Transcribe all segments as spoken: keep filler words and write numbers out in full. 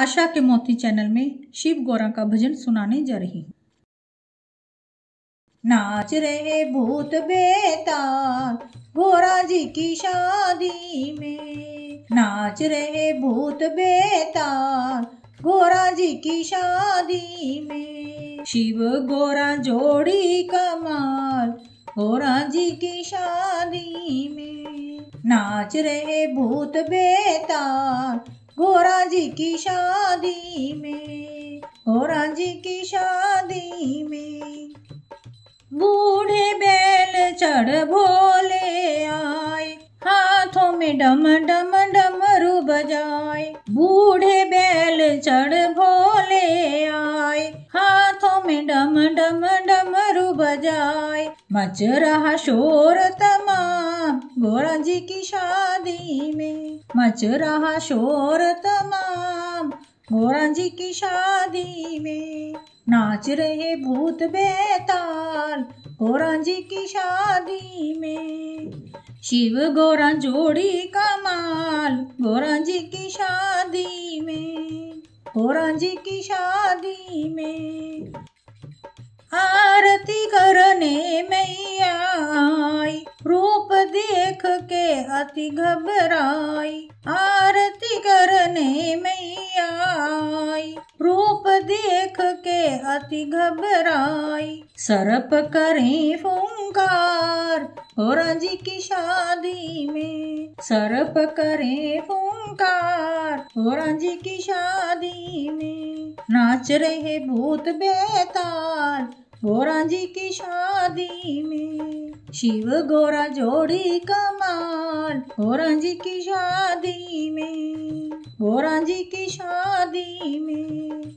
आशा के मोती चैनल में शिव गोरा का भजन सुनाने जा रही हूँ। नाच रहे भूत बेताल गोरा जी की शादी में, नाच रहे भूत बेताल गोरा जी की शादी में। शिव गोरा जोड़ी कमाल गोरा जी की शादी में, नाच रहे भूत बेताल गोरा जी की शादी में, गोरा जी की शादी में। बूढ़े बैल चढ़ भोले आए, हाथों में डम डम डमरू बजाए। बूढ़े बैल चढ़ भोले आए, हाथों में डम डम डमरू बजाए। मच रहा शोर तमाम गोरा जी की शादी में, मच रहा शोर तमाम गोरा जी की शादी में। नाच रहे भूत बेताल गोरा जी की शादी में, शिव गोरा जोड़ी कमाल गोरा जी की शादी में, गोरा जी की शादी में। आरती करने मैया आई, रूप देख के अति घबराई। आरती करने मैया आई, रूप देख के अति घबराई। सर्प करें फुंकार गोरा जी की शादी में, सर्प करें फुंकार गोरा जी की शादी में। नाच रहे भूत बेताल गोरा जी की शादी में, शिव गोरा जोड़ी कमाल गोरा जी की शादी में, गोरा जी की शादी में।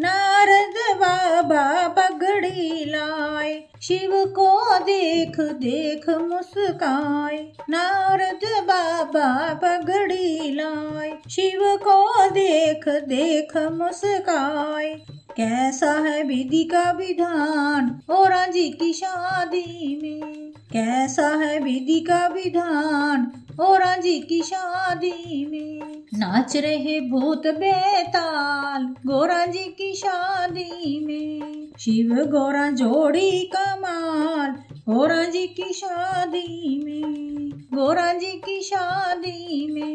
नारद बाबा पगड़ी लाए, शिव को देख देख मुस्काए। नारद बाबा पगड़ी लाए, शिव को देख देख मुस्काए। कैसा है विधि का विधान गोरा जी की शादी में, कैसा है विधि का विधान गोरा जी की शादी में। नाच रहे भूत बेताल गोरा जी की शादी में, शिव गोरा जोड़ी कमाल गोरा जी की शादी में, गोरा जी की शादी में।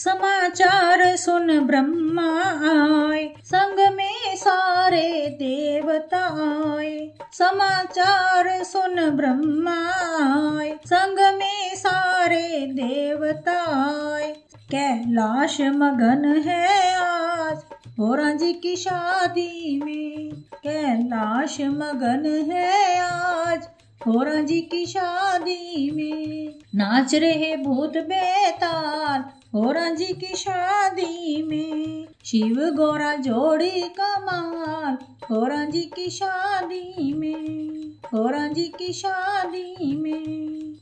समाचार सुन ब्रह्मा आए, संग में सारे देवता आए। समाचार सुन ब्रह्मा आए, संग में सारे देवता आए। कैलाश मगन है आज गोरा जी की शादी में, कैलाश मगन है आज गोरा जी की शादी में। नाच रहे भूत बेताल गोरा जी की शादी में, शिव गोरा जोड़ी कमाल गोरा जी की शादी में, गोरा जी की शादी में।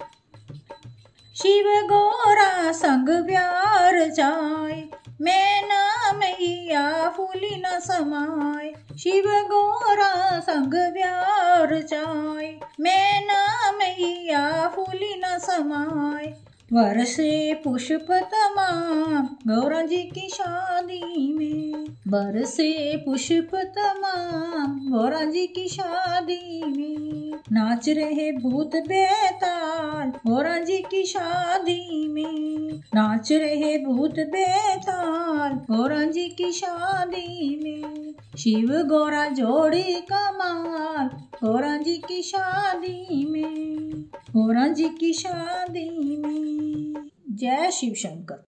शिव गोरा संग प्यार जाए, मैं ना मैया फूली न समाए। शिव गोरा संग प्यार जाए, मैं ना मैया फूली न समाए। बरसे पुष्प तमाम गोरा जी की शादी में, बरसे पुष्प तमाम गोरा जी की शादी में। नाच रहे भूत बेताल गोरा जी की शादी में, नाच रहे भूत बेताल गोरा जी की शादी में, शिव गोरा जोड़ी कमाल गोरा जी की शादी में, गोरा जी की शादी में। जय शिव शंकर।